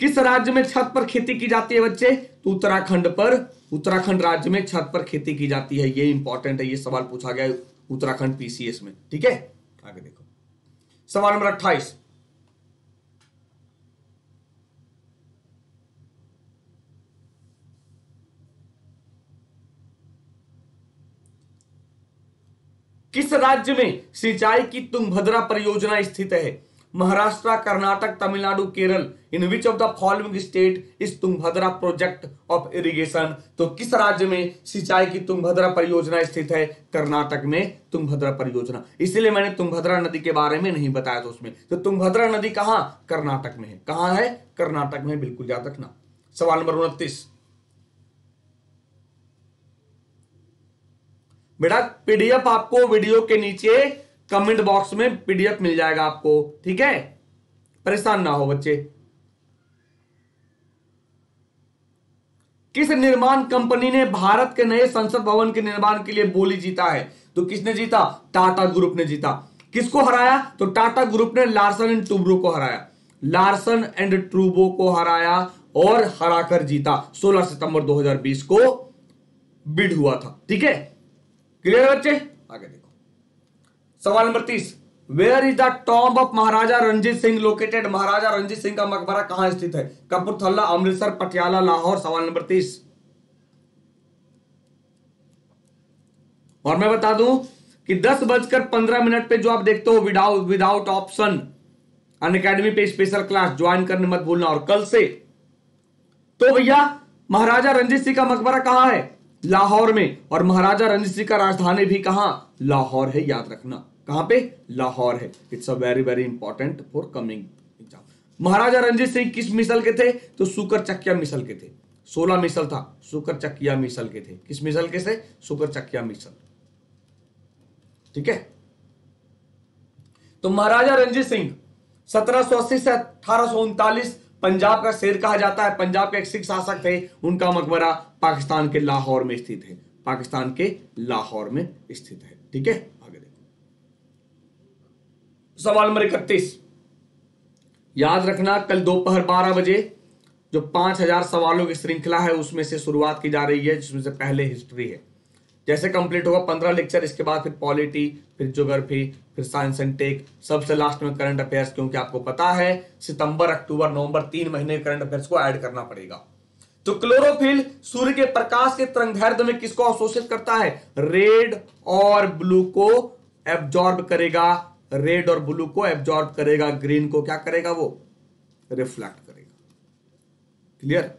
किस राज्य में छत पर खेती की जाती है बच्चे? तो उत्तराखंड पर, उत्तराखंड राज्य में छत पर खेती की जाती है। ये इंपॉर्टेंट है, ये सवाल पूछा गया उत्तराखंड पीसीएस में। ठीक है, आगे देखो सवाल नंबर 28, किस राज्य में सिंचाई की तुंगभद्रा परियोजना स्थित है? Maharashtra, Karnataka, Tamil Nadu, Kerala. In which of the following state is Tungabhadra project of irrigation? तो किस राज्य में सिंचाई की तुंगभद्रा परियोजना स्थित है? कर्नाटक में तुंगभद्रा परियोजना। इसलिए मैंने तुंगभद्रा नदी के बारे में नहीं बताया था उसमें। तो तुंगभद्रा नदी कहां? कर्नाटक में है। कहां है? कर्नाटक में, बिल्कुल याद रखना। सवाल नंबर 29, बेटा पीडीएफ आपको वीडियो के नीचे कमेंट बॉक्स में पीडीएफ मिल जाएगा आपको, ठीक है, परेशान ना हो बच्चे। किस निर्माण कंपनी ने भारत के नए संसद भवन के निर्माण के लिए बोली जीता है? तो किसने जीता? टाटा ग्रुप ने जीता। किसको हराया? तो टाटा ग्रुप ने लार्सन एंड टूब्रो को हराया, लार्सन एंड टूब्रो को हराया और हराकर जीता। 16 सितंबर 2020 को बिड हुआ था। ठीक है, क्लियर बच्चे, आगे देखो सवाल number 30, where is the tomb of Maharaja Ranjit Singh located? Maharaja Ranjit Singh का मकबरा कहां स्थित है? कपूरथला, अमृतसर, पटियाला, लाहौर। सवाल नंबर 30, और मैं बता दूं कि 10:15 पे जो आप देखते हो विदाउट ऑप्शन अनअकैडमी पे स्पेशल क्लास ज्वाइन करने मत भूलना। और कल से तो भैया महाराजा रणजीत सिंह का मकबरा कहां है? लाहौर में। और महाराजा रणजीत सिंह का राजधानी भी कहां? लाहौर है, याद रखना। कहां पे? लाहौर है। It's a very very important for coming exam. Maharaja Ranjit Singh किस मिसल के थे? तो सुकर चकिया मिसल के थे। 16 मिसल था, सुकर चकिया मिसल के थे। किस मिसल के से? सुकर चकिया मिसल। ठीक है, तो महाराजा रणजीत सिंह 1780 से 1839 पंजाब का शेर कहा जाता है। पंजाब के एक सिख शासक थे, उनका मकबरा पाकिस्तान के लाहौर में स्थित है, पाकिस्तान के लाहौर में स्थित है। ठीक है, आगे देखो सवाल नंबर 31, याद रखना कल दोपहर 12 बजे जो 5000 सवालों की श्रृंखला है उसमें से शुरुआत की जा रही है, जिसमें से पहले हिस्ट्री है। जैसे कंप्लीट होगा 15 लेक्चर, इसके बाद फिर पॉलिटी, फिर ज्योग्राफी, फिर साइंस एंड टेक, सबसे लास्ट में करंट अफेयर्स, क्योंकि आपको पता है सितंबर, अक्टूबर, नवंबर 3 महीने करंट अफेयर्स को ऐड करना पड़ेगा। तो क्लोरोफिल सूर्य के प्रकाश के तरंगदैर्ध्य में किसको अवशोषित करता है? रेड और ब्लू को एब्जॉर्ब करेगा, रेड और ब्लू को एब्जॉर्ब करेगा, ग्रीन को क्या करेगा? वो रिफ्लेक्ट करेगा। क्लियर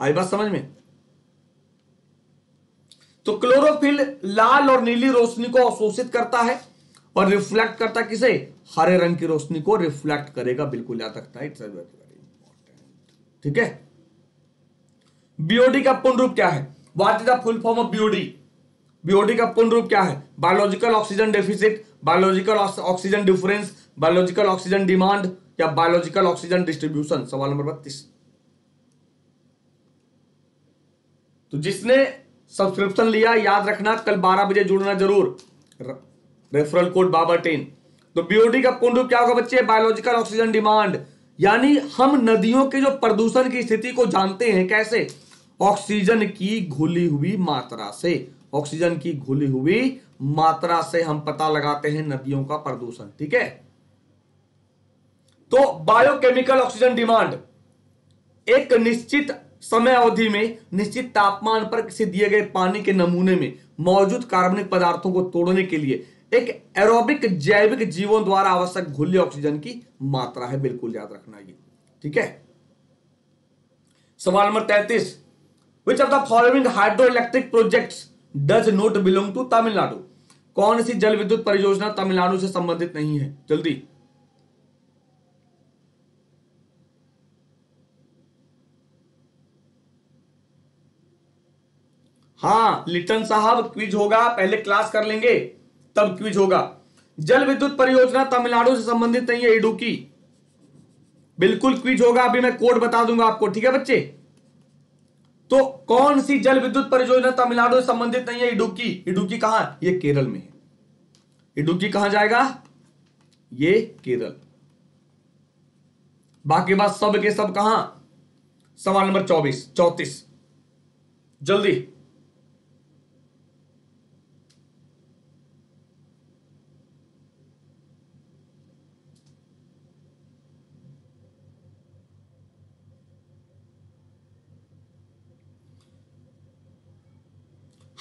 आई बात समझ में? तो क्लोरोफिल लाल और नीली रोशनी को अवशोषित करता है और रिफ्लेक्ट करता किसे? हरे रंग की रोशनी को रिफ्लेक्ट करेगा, बिल्कुल याद रखना है। It's very very important. ठीक है, बीओडी का पूर्ण रूप क्या है? What is the full form of BOD? BOD का पूर्ण रूप क्या है? Biological oxygen deficit, biological oxygen difference, biological oxygen demand या बायोलॉजिकल ऑक्सीजन डिस्ट्रीब्यूशन। सवाल नंबर 32, तो जिसने सब्सक्रिप्शन लिया याद रखना कल 12 बजे जुड़ना जरूर, रेफरल कोड बाबा 10। तो बीओडी का पूर्ण रूप क्या होगा बच्चे? Biological oxygen demand. यानी हम नदियों के जो प्रदूषण की स्थिति को जानते हैं, कैसे? ऑक्सीजन की घुली हुई मात्रा से, ऑक्सीजन की घुली हुई मात्रा से हम पता लगाते हैं नदियों का प्रदूषण। ठीक है, तो बायोकेमिकल ऑक्सीजन डिमांड एक निश्चित समय अवधि में निश्चित तापमान पर किसी दिए गए पानी के नमूने में मौजूद कार्बनिक पदार्थों को तोड़ने के लिए एक एरोबिक जैविक जीवों द्वारा आवश्यक घुली ऑक्सीजन की मात्रा है, बिल्कुल याद रखना ये। ठीक है, सवाल number 33, which of the following hydro electric projects does not belong to Tamil Nadu? कौन सी जल विद्युत परियोजना तमिलनाडु से संबंधित नहीं है? जल्दी, हाँ लिटन साहब क्विज होगा, पहले क्लास कर लेंगे तब क्विज होगा। जल विद्युत परियोजना तमिलनाडु से संबंधित नहीं है, इडुकी। बिल्कुल क्विज होगा, अभी मैं कोड बता दूंगा आपको, ठीक है बच्चे। तो कौन सी जल विद्युत परियोजना तमिलनाडु से संबंधित नहीं है? इडुकी। इडुकी कहां? ये केरल में है। इडुकी कहां जाएगा? ये केरल। बाकी बात सब के सब कहां? सवाल नंबर 34 जल्दी।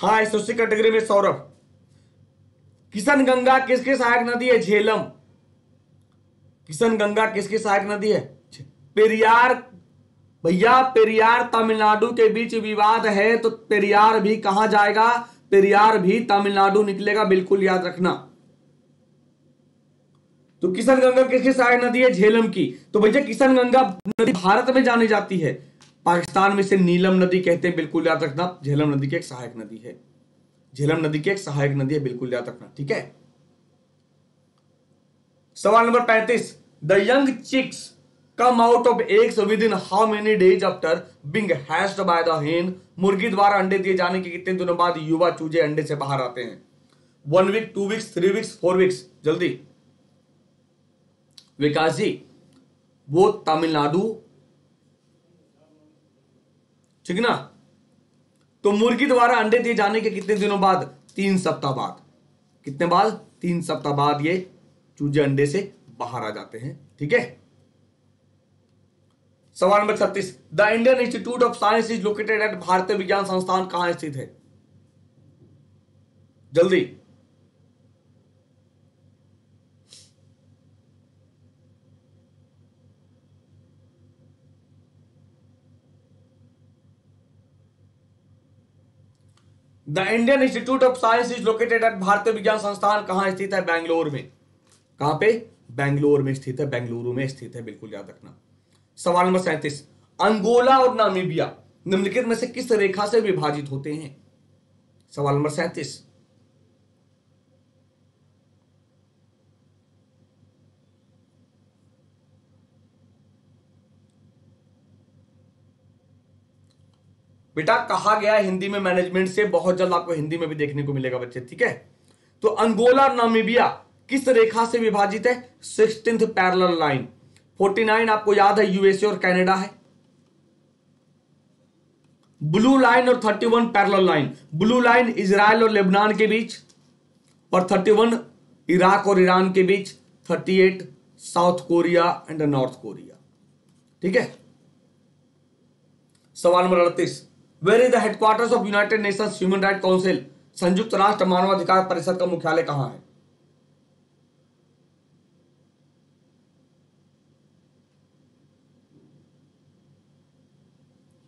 हाँ, इस उसी कैटेगरी में सौरभ। किशन गंगा किसकी सहायक नदी है? झेलम। किशन गंगा किसकी सहायक नदी है? पेरियार। भैया पेरियार तमिलनाडु के बीच विवाद है, तो पेरियार भी कहां जाएगा? पेरियार भी तमिलनाडु निकलेगा, बिल्कुल याद रखना। तो किशन गंगा किसकी सहायक नदी है? झेलम की। तो भैया किशन गंगा नदी भारत में जानी जाती है, पाकिस्तान में इसे नीलम नदी कहते हैं, बिल्कुल याद रखना। झेलम नदी की एक सहायक नदी है, झेलम नदी की एक सहायक नदी है, बिल्कुल याद रखना, ठीक है। सवाल number 35, the young chicks come out of eggs within how many days after being hatched by the hen. मुर्गी द्वारा अंडे दिए जाने के कितने दिनों बाद युवा चूजे अंडे से बाहर आते हैं? 1 वीक, 2 वीक्स, 3 वीक्स, 4 वीक्स। जल्दी विकास जी। वो तमिलनाडु, ठीक ना। तो मुर्गी द्वारा अंडे दिए जाने के कितने दिनों बाद? 3 सप्ताह बाद। कितने बाद? 3 सप्ताह बाद ये चूजे अंडे से बाहर आ जाते हैं, ठीक है। सवाल number 36, the Indian institute of science is located at. भारतीय विज्ञान संस्थान कहां स्थित है? जल्दी। The Indian institute of science is located at. भारतीय विज्ञान संस्थान कहां स्थित है? बेंगलोर में। कहां पे? बेंगलोर में स्थित है, बेंगलुरु में स्थित है, बिल्कुल याद रखना। सवाल नंबर 37, अंगोला और नामीबिया निम्नलिखित में से किस रेखा से विभाजित होते हैं? सवाल नंबर 37। बेटा कहा गया हिंदी में मैनेजमेंट से, बहुत जल्द आपको हिंदी में भी देखने को मिलेगा बच्चे, ठीक है। तो अंगोला और नामीबिया किस रेखा से विभाजित है? 16th parallel line. 49 आपको याद है यूएसए और कनाडा है। ब्लू लाइन और 31 parallel line. Blue line Israel और लेबनान के बीच, और 31 इराक और ईरान के बीच, 38 South Korea and North Korea, ठीक है। सवाल number 38, where is the headquarters of United Nations human right council. संयुक्त राष्ट्र मानवाधिकार परिषद का मुख्यालय कहां है?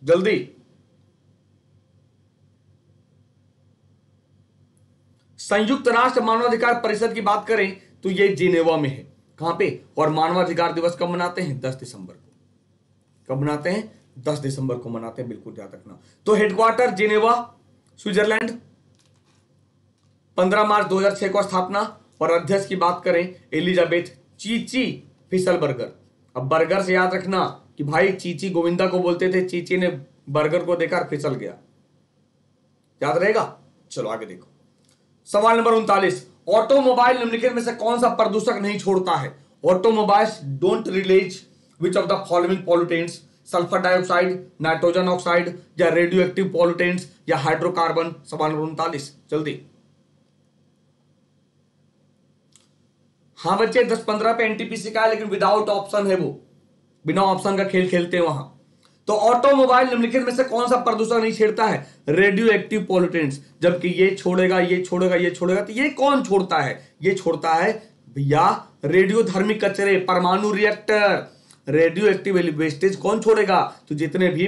जल्दी। संयुक्त राष्ट्र मानवाधिकार परिषद की बात करें तो यह जिनेवा में है। कहां पे? और मानवाधिकार दिवस कब मनाते हैं? 10 दिसंबर को। कब मनाते हैं? 10 दिसंबर को मनाते हैं, बिल्कुल याद रखना। तो हेडक्वार्टर जिनेवा स्विट्जरलैंड, 15 मार्च 2006 को स्थापना। और अध्यक्ष की बात करें एलिजाबेथ चीची फिसल बर्गर। अब बर्गर से याद रखना कि भाई चीची गोविंदा को बोलते थे, चीची ने बर्गर को देखा और फिसल गया, याद रहेगा। चलो आगे देखो। सवाल नंबर 39, ऑटोमोबाइल निम्नलिखित में से कौन सा प्रदूषक नहीं छोड़ता है? Automobiles don't release which of the following pollutants. Sulphur dioxide, nitrogen oxide, या रेडियो एक्टिव पॉल्यूटेंट्स, या हाइड्रोकार्बन। सवाल नंबर 39 जल्दी। हाँ बच्चे, 10-15 पे एनटीपीसी का है, लेकिन विदाउट ऑप्शन है, वो बिना ऑप्शन का खेल खेलते हैं वहां। तो ऑटोमोबाइल निम्नलिखित में से कौन सा प्रदूषण नहीं छेड़ता है? Radio active pollutants. जबकि ये छोड़ेगा, ये छोड़ेगा, ये छोड़ेगा, तो ये कौन छोड़ता है? ये छोड़ता है भैया रेडियोधर्मी कचरे, परमाणु रिएक्टर। रेडियो एक्टिव वेस्टेज कौन छोड़ेगा? तो जितने भी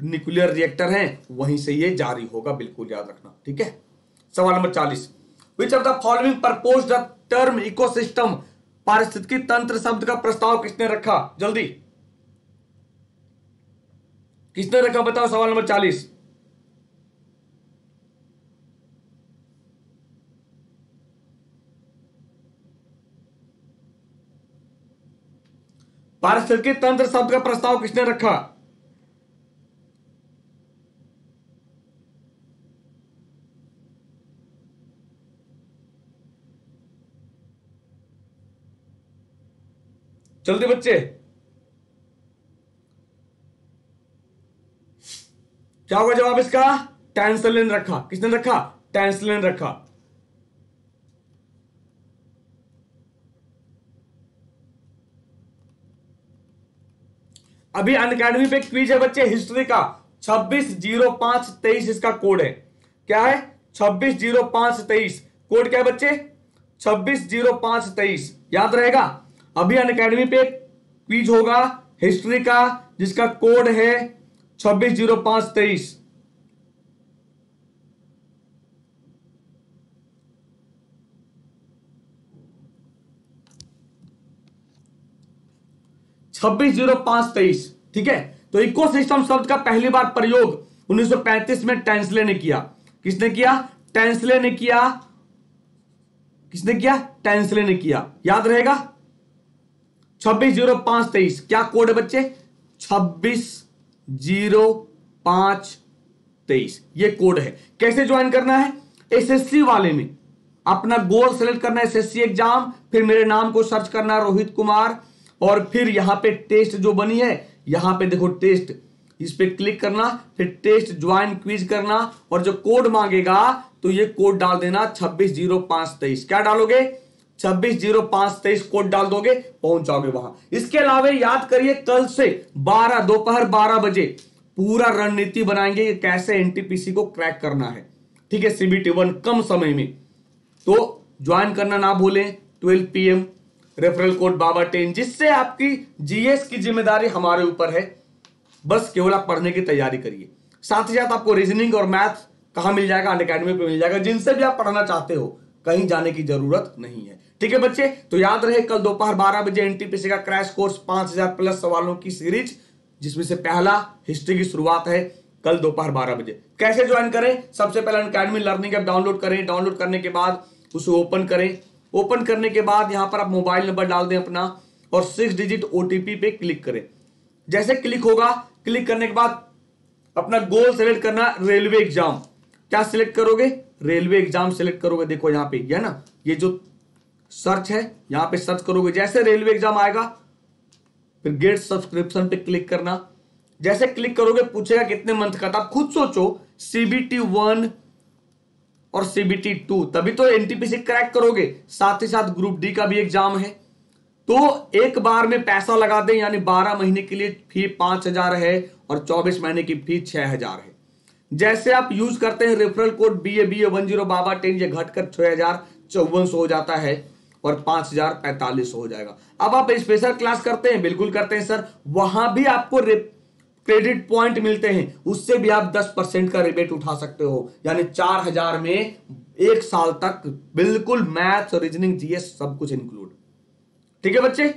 न्यूक्लियर रिएक्टर हैं वहीं से ये जारी होगा, बिल्कुल याद रखना, ठीक है। सवाल number 40, which of the following purpose the term ecosystem. पारिस्थितिकी तंत्र शब्द का प्रस्ताव किसने रखा? जल्दी किसने रखा बताओ। सवाल नंबर 40, भारत सरकार के तंत्र शब्द का प्रस्ताव किसने रखा? जल्दी बच्चे, क्या होगा जवाब इसका? टैंसलिन रखा। किसने रखा? टैंसलिन रखा। अभी अनअकैडमी पे क्विज है बच्चे हिस्ट्री का, 260523 इसका कोड है। क्या है? 260523। कोड क्या है बच्चे? 260523। याद रहेगा, अभी अनअकैडमी पे क्विज होगा हिस्ट्री का जिसका कोड है 260523। ठीक है। तो इकोसिस्टम शब्द का पहली बार प्रयोग 1935 में टेंसले ने किया। किसने किया? टेंसले ने किया। किसने किया? टेंसले ने किया। याद रहेगा 260523। क्या कोड है बच्चे? 260523 ये कोड है। कैसे ज्वाइन करना है? एसएससी वाले में अपना गोल सेलेक्ट करना है, एसएससी एग्जाम, फिर मेरे नाम को सर्च करना रोहित कुमार, और फिर यहां पे टेस्ट जो बनी है, यहां पे देखो टेस्ट, इस पे क्लिक करना, फिर टेस्ट ज्वाइन क्विज करना, और जो कोड मांगेगा तो ये कोड डाल देना 260523। क्या डालोगे? 260523 कोड डाल दोगे, पहुंच जाओगे वहां। इसके अलावा याद करिए कल से दोपहर 12 बजे पूरा रणनीति बनाएंगे कि कैसे एनटीपीसी को क्रैक करना है, ठीक है, सीबीटी 1 कम समय में। तो ज्वाइन करना ना भूलें 12 PM, रेफरल कोड बाबा 10, जिससे आपकी जीएस की जिम्मेदारी हमारे ऊपर है। बस केवल आप पढ़ने की तैयारी करिए, साथ ही साथ आपको रीजनिंग और मैथ कहाँ मिल जाएगा? अनअकैडमी पे मिल जाएगा, जिनसे भी आप पढ़ना चाहते हो, कहीं जाने की जरूरत नहीं है, ठीक है बच्चे। तो याद रहे कल दोपहर 12 बजे एनटीपीसी का क्रैश कोर्स 5000+ सवालों की सीरीज, जिसमें से पहला हिस्ट्री की शुरुआत है, कल दोपहर 12 बजे। कैसे ज्वाइन करें? सबसे पहले अनअकैडमी लर्निंग ऐप डाउनलोड करें, डाउनलोड करने के बाद उसे ओपन करें, ओपन करने के बाद यहां पर आप मोबाइल नंबर डाल दें अपना और 6 डिजिट ओटीपी पे क्लिक करें। जैसे क्लिक होगा, क्लिक करने के बाद अपना गोल सेलेक्ट करना, रेलवे एग्जाम। क्या सिलेक्ट करोगे? रेलवे एग्जाम सिलेक्ट करोगे। देखो यहाँ पे है ना, ये जो सर्च है यहाँ पे सर्च करोगे, जैसे रेलवे एग्जाम आएगा, फिर गेट सब्सक्रिप्शन पे क्लिक करना। जैसे क्लिक करोगे पूछेगा कितने मंथ का था, आप खुद सोचो CBT 1 और CBT 2, तभी तो एनटीपीसी क्रैक करोगे। साथ ही साथ ग्रुप डी का भी एग्जाम है, तो एक बार में पैसा लगा दें, यानी 12 महीने के लिए फी 5000 है और 24 महीने की फी 6000 है। जैसे आप यूज करते हैं रेफरल कोड BABA10 बाबा 10, ये घटकर 6400 हो जाता है और 5045 हो जाएगा। अब आप स्पेशल क्लास करते हैं? बिल्कुल करते हैं सर, वहां भी आपको क्रेडिट पॉइंट मिलते हैं, उससे भी आप 10% का रिबेट उठा सकते हो, यानी 4000 में 1 साल तक बिल्कुल मैथ्स, रीजनिंग, जीएस सब कुछ इंक्लूड, ठीक है बच्चे।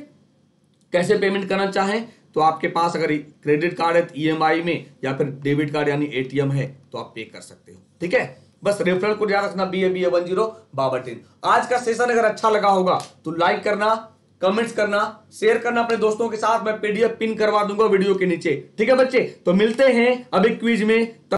कैसे पेमेंट करना चाहें तो आपके पास अगर क्रेडिट कार्ड है EMI में, या फिर डेबिट कार्ड यानी ATM है तो आप पे कर सकते हो, ठीक है। बस रेफरल कोड याद रखना BABA10 बाबा 10। आज का सेशन अगर अच्छा लगा होगा तो लाइक करना, कमेंट्स करना, शेयर करना अपने दोस्तों के साथ। मैं PDF पिन करवा दूंगा वीडियो के नीचे, ठीक है बच्चे। तो मिलते हैं अभी क्विज में।